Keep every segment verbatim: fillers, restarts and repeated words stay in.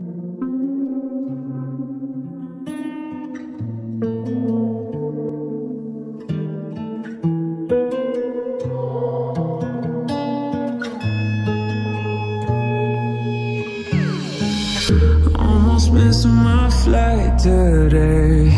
Almost missing my flight today.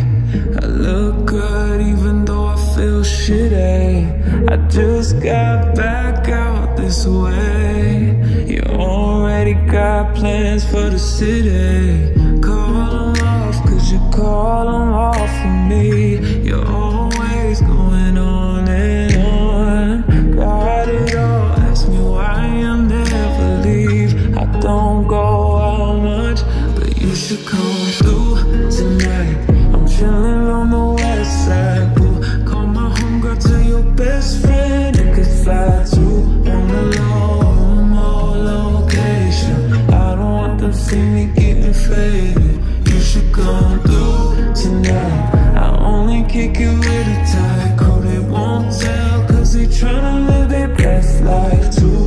I look good even though I feel shitty. I just got back out this way. You already got plans for the city. Call them off, cause you call them off for me. You're always going on and on. Got it all, ask me why I never leave. I don't go out much, but you should come through tonight. I'm chilling on the west side, boo. Call my homegirl, tell your best friend it could fly through on the low, more location. I don't want them to see me getting faded. You should come through tonight. I only kick it with a tight crew. They won't tell, cause they tryna live their best life too.